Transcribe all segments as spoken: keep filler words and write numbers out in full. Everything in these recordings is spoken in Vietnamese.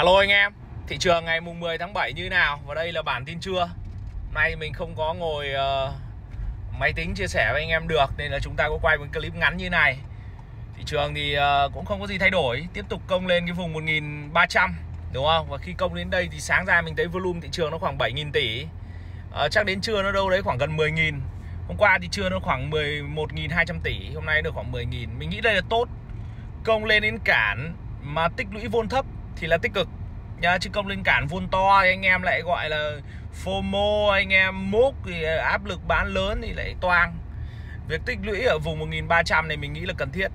Hello anh em, thị trường ngày mùng mười tháng bảy như nào? Và đây là bản tin trưa. Nay mình không có ngồi uh, máy tính chia sẻ với anh em được, nên là chúng ta có quay một clip ngắn như này. Thị trường thì uh, cũng không có gì thay đổi, tiếp tục công lên cái vùng một nghìn ba trăm, đúng không? Và khi công đến đây thì sáng ra mình thấy volume thị trường nó khoảng bảy nghìn tỷ, uh, chắc đến trưa nó đâu đấy khoảng gần mười nghìn. Hôm qua thì trưa nó khoảng mười một nghìn hai trăm tỷ, hôm nay được khoảng mười nghìn. Mình nghĩ đây là tốt. Công lên đến cản mà tích lũy vôn thấp thì là tích cực nha, chứ công lên cản vôn to thì anh em lại gọi là phô mô, anh em múc thì áp lực bán lớn thì lại toang. Việc tích lũy ở vùng một nghìn ba trăm này mình nghĩ là cần thiết.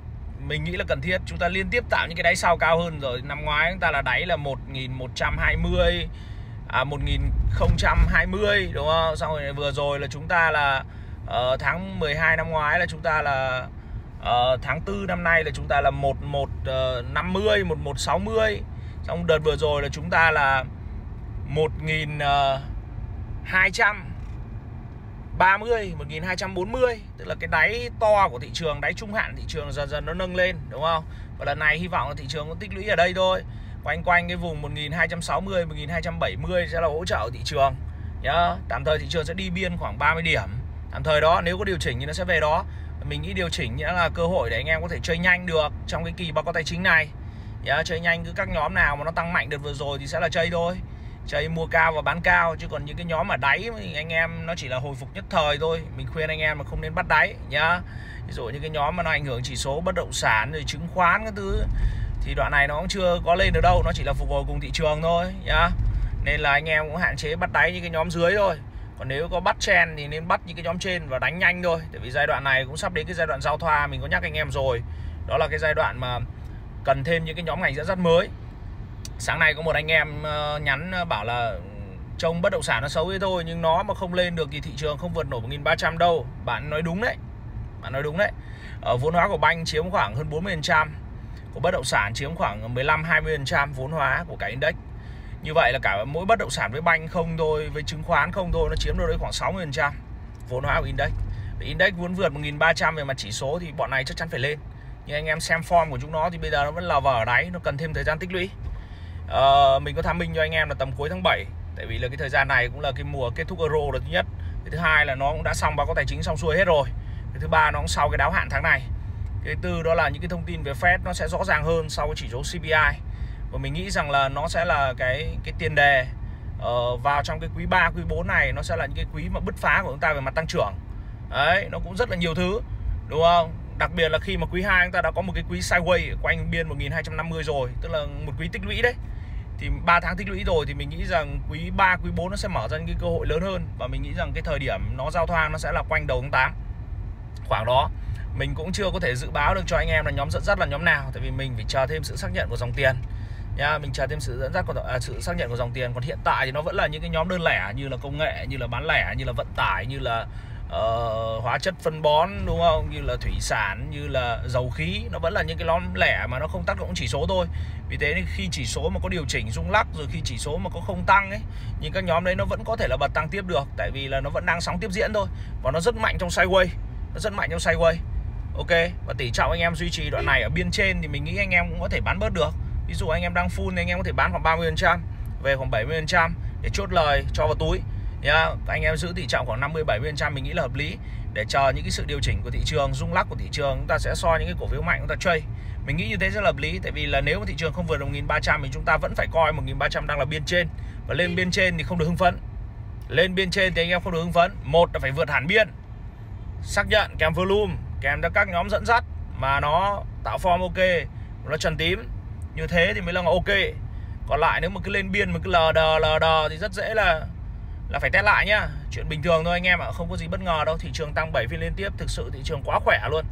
Mình nghĩ là cần thiết, chúng ta liên tiếp tạo những cái đáy sau cao hơn rồi. Năm ngoái chúng ta là đáy là một nghìn một trăm hai mươi, à một nghìn không trăm hai mươi, đúng không? Xong rồi vừa rồi là chúng ta là uh, tháng mười hai năm ngoái là chúng ta là uh, tháng tư năm nay là chúng ta là một nghìn một trăm năm mươi, một nghìn một trăm sáu mươi. Trong đợt vừa rồi là chúng ta là một nghìn hai trăm ba mươi, một nghìn hai trăm bốn mươi. Tức là cái đáy to của thị trường, đáy trung hạn thị trường dần dần nó nâng lên, đúng không? Và lần này hy vọng là thị trường có tích lũy ở đây thôi, quanh quanh cái vùng một nghìn hai trăm sáu mươi, một nghìn hai trăm bảy mươi sẽ là hỗ trợ thị trường nhá. Tạm thời thị trường sẽ đi biên khoảng ba mươi điểm. Tạm thời đó, nếu có điều chỉnh thì nó sẽ về đó. Mình nghĩ điều chỉnh nghĩa là cơ hội để anh em có thể chơi nhanh được trong cái kỳ báo cáo tài chính này. Yeah, chơi nhanh, cứ các nhóm nào mà nó tăng mạnh đợt vừa rồi thì sẽ là chơi thôi, chơi mua cao và bán cao. Chứ còn những cái nhóm ở đáy thì anh em nó chỉ là hồi phục nhất thời thôi. Mình khuyên anh em là không nên bắt đáy nhá. Ví dụ những cái nhóm mà nó ảnh hưởng chỉ số bất động sản rồi chứng khoán cái thứ thì đoạn này nó cũng chưa có lên được đâu, nó chỉ là phục hồi cùng thị trường thôi nhá. Nên là anh em cũng hạn chế bắt đáy những cái nhóm dưới thôi. Còn nếu có bắt trend thì nên bắt những cái nhóm trên và đánh nhanh thôi. Tại vì giai đoạn này cũng sắp đến cái giai đoạn giao thoa, mình có nhắc anh em rồi. Đó là cái giai đoạn mà cần thêm những cái nhóm ngành dẫn dắt mới. Sáng nay có một anh em nhắn bảo là trông bất động sản nó xấu thế thôi, nhưng nó mà không lên được thì thị trường không vượt nổi một nghìn ba trăm đâu. Bạn nói đúng đấy, bạn nói đúng đấy. Ở vốn hóa của banh chiếm khoảng hơn bốn mươi phần trăm, của bất động sản chiếm khoảng mười lăm đến hai mươi phần trăm vốn hóa của cả index. Như vậy là cả mỗi bất động sản với banh không thôi, với chứng khoán không thôi, nó chiếm đâu đấy khoảng sáu mươi phần trăm vốn hóa của index. Vì index muốn vượt một nghìn ba trăm về mặt chỉ số thì bọn này chắc chắn phải lên. Nhưng anh em xem form của chúng nó thì bây giờ nó vẫn là vào ở đáy, nó cần thêm thời gian tích lũy. à, Mình có tham minh cho anh em là tầm cuối tháng bảy. Tại vì là cái thời gian này cũng là cái mùa kết thúc euro là thứ nhất. Cái thứ hai là nó cũng đã xong báo cáo tài chính xong xuôi hết rồi. Cái thứ ba nó cũng sau cái đáo hạn tháng này. Cái tư đó là những cái thông tin về Fed nó sẽ rõ ràng hơn sau cái chỉ số xê pê i. Và mình nghĩ rằng là nó sẽ là cái cái tiền đề uh, vào trong cái quý ba, quý bốn này. Nó sẽ là những cái quý mà bứt phá của chúng ta về mặt tăng trưởng. Đấy, nó cũng rất là nhiều thứ, đúng không? Đặc biệt là khi mà quý hai chúng ta đã có một cái quý sideways quanh biên một nghìn hai trăm năm mươi rồi, tức là một quý tích lũy đấy. Thì ba tháng tích lũy rồi thì mình nghĩ rằng quý ba, quý bốn nó sẽ mở ra những cái cơ hội lớn hơn. Và mình nghĩ rằng cái thời điểm nó giao thoa nó sẽ là quanh đầu tháng tám. Khoảng đó. Mình cũng chưa có thể dự báo được cho anh em là nhóm dẫn dắt là nhóm nào, tại vì mình phải chờ thêm sự xác nhận của dòng tiền. Nha, mình chờ thêm sự dẫn dắt của à, sự xác nhận của dòng tiền. Còn hiện tại thì nó vẫn là những cái nhóm đơn lẻ như là công nghệ, như là bán lẻ, như là vận tải, như là Uh, hóa chất phân bón, đúng không? Như là thủy sản, như là dầu khí. Nó vẫn là những cái nhóm lẻ mà nó không tác động chỉ số thôi. Vì thế nên khi chỉ số mà có điều chỉnh rung lắc, rồi khi chỉ số mà có không tăng ấy, nhưng các nhóm đấy nó vẫn có thể là bật tăng tiếp được. Tại vì là nó vẫn đang sóng tiếp diễn thôi. Và nó rất mạnh trong sideways. Nó rất mạnh trong sideways. Ok. Và tỷ trọng anh em duy trì đoạn này ở biên trên thì mình nghĩ anh em cũng có thể bán bớt được. Ví dụ anh em đang full thì anh em có thể bán khoảng ba mươi phần trăm, về khoảng bảy mươi phần trăm để chốt lời cho vào túi. Yeah, anh em giữ tỷ trọng khoảng năm mươi đến bảy mươi phần trăm mình nghĩ là hợp lý. Để chờ những cái sự điều chỉnh của thị trường, rung lắc của thị trường, chúng ta sẽ soi những cái cổ phiếu mạnh chúng ta trade. Mình nghĩ như thế rất là hợp lý. Tại vì là nếu mà thị trường không vượt một nghìn ba trăm thì chúng ta vẫn phải coi một nghìn ba trăm đang là biên trên. Và lên biên trên thì không được hưng phấn. Lên biên trên thì anh em không được hưng phấn. Một là phải vượt hẳn biên, xác nhận kèm volume, kèm theo các nhóm dẫn dắt mà nó tạo form ok, nó trần tím. Như thế thì mới là ok. Còn lại nếu mà cứ lên biên mà cứ lờ đờ lờ đờ thì rất dễ là Là phải test lại nhá. Chuyện bình thường thôi anh em ạ, không có gì bất ngờ đâu. Thị trường tăng bảy phiên liên tiếp, thực sự thị trường quá khỏe luôn.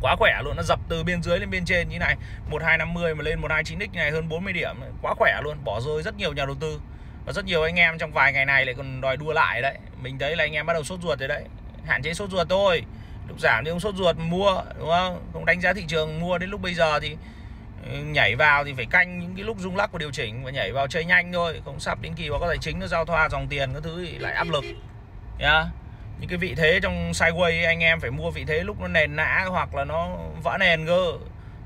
Quá khỏe luôn, nó dập từ bên dưới lên bên trên như này, một nghìn hai trăm năm mươi mà lên một nghìn hai trăm chín mươi như này hơn bốn mươi điểm, quá khỏe luôn, bỏ rơi rất nhiều nhà đầu tư. Và rất nhiều anh em trong vài ngày này lại còn đòi đua lại đấy. Mình thấy là anh em bắt đầu sốt ruột rồi đấy. Hạn chế sốt ruột thôi. Lúc giảm thì không sốt ruột mua, đúng không? Không đánh giá thị trường mua đến lúc bây giờ thì nhảy vào thì phải canh những cái lúc rung lắc và điều chỉnh và nhảy vào chơi nhanh thôi. Không sắp đến kỳ báo cáo tài chính nó giao thoa dòng tiền các thứ thì lại áp lực. Yeah. Những cái vị thế trong sideways anh em phải mua vị thế lúc nó nền nã hoặc là nó vỡ nền cơ,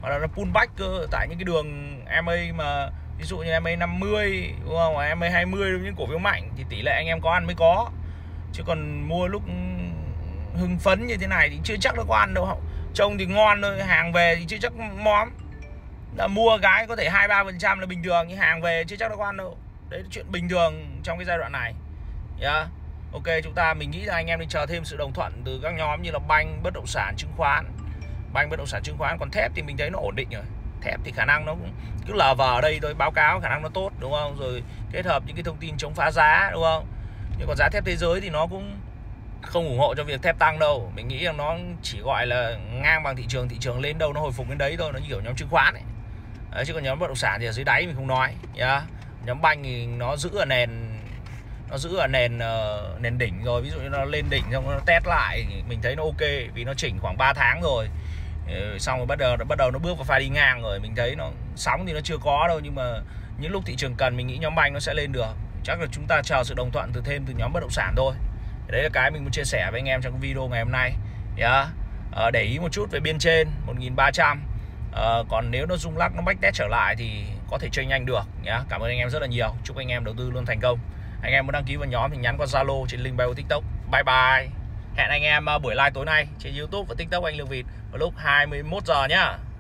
hoặc là nó pull back cơ tại những cái đường em a mà Ví dụ như em ấy năm mươi, đúng không? Em ấy hai mươi, những cổ phiếu mạnh thì tỷ lệ anh em có ăn mới có. Chứ còn mua lúc hưng phấn như thế này thì chưa chắc nó có ăn đâu. Trông thì ngon thôi, hàng về thì chưa chắc móm. Là mua gái có thể hai ba phần trăm là bình thường, nhưng hàng về chưa chắc nó có ăn đâu. Đấy là chuyện bình thường trong cái giai đoạn này. Yeah. Ok, chúng ta mình nghĩ là anh em nên chờ thêm sự đồng thuận từ các nhóm như là banh, bất động sản, chứng khoán. Banh, bất động sản, chứng khoán. Còn thép thì mình thấy nó ổn định rồi. Thép thì khả năng nó cũng cứ lờ vờ ở đây thôi, báo cáo khả năng nó tốt, đúng không? Rồi kết hợp những cái thông tin chống phá giá, đúng không? Nhưng còn giá thép thế giới thì nó cũng không ủng hộ cho việc thép tăng đâu. Mình nghĩ rằng nó chỉ gọi là ngang bằng thị trường, thị trường lên đâu nó hồi phục đến đấy thôi, nó như kiểu nhóm chứng khoán ấy. Đấy, chứ còn nhóm bất động sản thì ở dưới đáy mình không nói nhá. Yeah. Nhóm banh thì nó giữ ở nền nó giữ ở nền uh, nền đỉnh rồi, ví dụ như nó lên đỉnh xong nó test lại mình thấy nó ok vì nó chỉnh khoảng ba tháng rồi. Xong rồi bắt đầu bắt đầu nó bước vào pha đi ngang rồi, mình thấy nó sóng thì nó chưa có đâu, nhưng mà những lúc thị trường cần mình nghĩ nhóm banh nó sẽ lên được. Chắc là chúng ta chờ sự đồng thuận từ thêm từ nhóm bất động sản thôi. Đấy là cái mình muốn chia sẻ với anh em trong video ngày hôm nay. Yeah. À, để ý một chút về bên trên một nghìn ba trăm. À, còn nếu nó rung lắc, nó back test trở lại thì có thể chơi nhanh được nhá. Yeah. Cảm ơn anh em rất là nhiều. Chúc anh em đầu tư luôn thành công. Anh em muốn đăng ký vào nhóm thì nhắn qua Zalo trên link bio TikTok. Bye bye. Hẹn anh em buổi live tối nay trên YouTube và TikTok Anh Lương Vịt vào lúc hai mươi mốt giờ nhá.